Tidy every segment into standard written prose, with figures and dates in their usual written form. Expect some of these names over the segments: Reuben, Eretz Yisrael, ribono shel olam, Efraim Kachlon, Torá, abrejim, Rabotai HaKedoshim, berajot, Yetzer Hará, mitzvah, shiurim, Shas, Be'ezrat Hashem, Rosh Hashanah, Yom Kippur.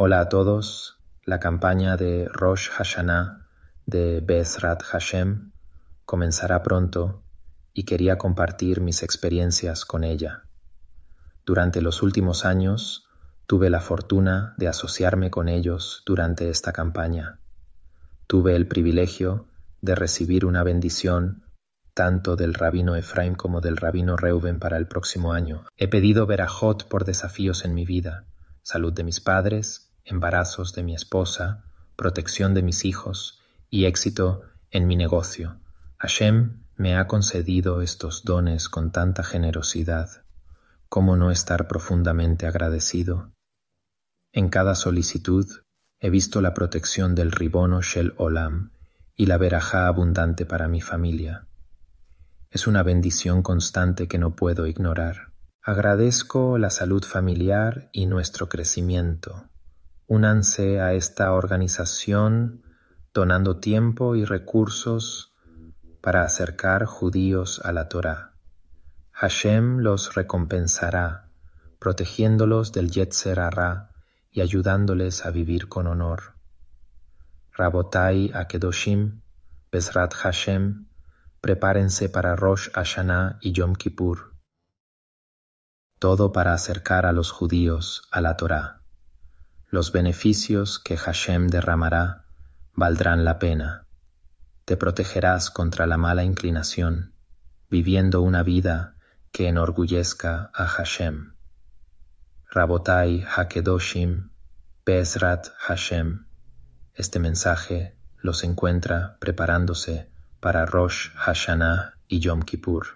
Hola a todos. La campaña de Rosh Hashanah de Be'ezrat Hashem comenzará pronto y quería compartir mis experiencias con ella. Durante los últimos años tuve la fortuna de asociarme con ellos durante esta campaña. Tuve el privilegio de recibir una bendición tanto del rabino Efraim como del rabino Reuben para el próximo año. He pedido berajot por desafíos en mi vida, salud de mis padres, embarazos de mi esposa, protección de mis hijos y éxito en mi negocio. Hashem me ha concedido estos dones con tanta generosidad. ¿Cómo no estar profundamente agradecido? En cada solicitud he visto la protección del ribono shel olam y la berajá abundante para mi familia. Es una bendición constante que no puedo ignorar. Agradezco la salud familiar y nuestro crecimiento. Únanse a esta organización donando tiempo y recursos para acercar judíos a la Torá. Hashem los recompensará, protegiéndolos del Yetzer Hará y ayudándoles a vivir con honor. Rabotai HaKedoshim, Be'ezrat Hashem, prepárense para Rosh Hashanah y Yom Kippur. Todo para acercar a los judíos a la Torá. Los beneficios que Hashem derramará valdrán la pena. Te protegerás contra la mala inclinación, viviendo una vida que enorgullezca a Hashem. Rabotai HaKedoshim, Be'ezrat Hashem. Este mensaje los encuentra preparándose para Rosh Hashanah y Yom Kippur.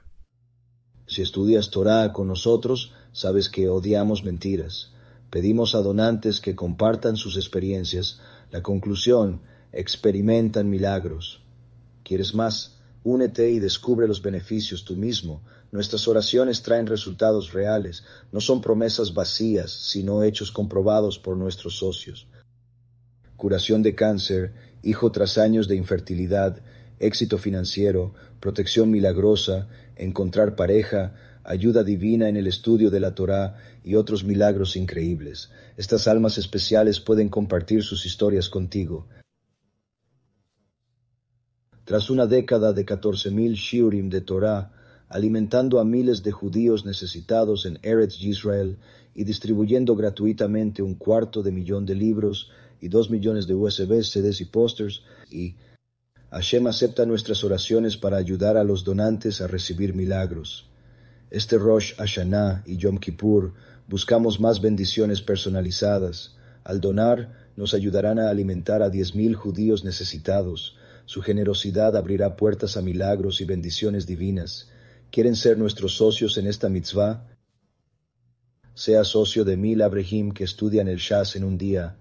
Si estudias Torá con nosotros, sabes que odiamos mentiras. Pedimos a donantes que compartan sus experiencias. La conclusión, experimentan milagros. ¿Quieres más? Únete y descubre los beneficios tú mismo. Nuestras oraciones traen resultados reales. No son promesas vacías, sino hechos comprobados por nuestros socios. Curación de cáncer, hijo tras años de infertilidad, éxito financiero, protección milagrosa, encontrar pareja, ayuda divina en el estudio de la Torá y otros milagros increíbles. Estas almas especiales pueden compartir sus historias contigo. Tras una década de 14,000 shiurim de Torá, alimentando a miles de judíos necesitados en Eretz Yisrael y distribuyendo gratuitamente 250,000 de libros y 2 millones de USBs, CDs y pósters, y Hashem acepta nuestras oraciones para ayudar a los donantes a recibir milagros. Este Rosh Hashanah y Yom Kippur buscamos más bendiciones personalizadas. Al donar, nos ayudarán a alimentar a 10,000 judíos necesitados. Su generosidad abrirá puertas a milagros y bendiciones divinas. ¿Quieren ser nuestros socios en esta mitzvah? Sea socio de 1000 abrejim que estudian el Shas en un día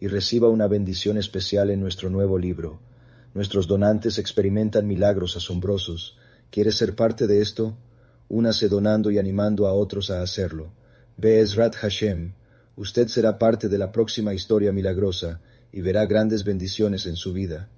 y reciba una bendición especial en nuestro nuevo libro. Nuestros donantes experimentan milagros asombrosos. ¿Quieres ser parte de esto? Únase donando y animando a otros a hacerlo. Be'ezrat Hashem, usted será parte de la próxima historia milagrosa y verá grandes bendiciones en su vida.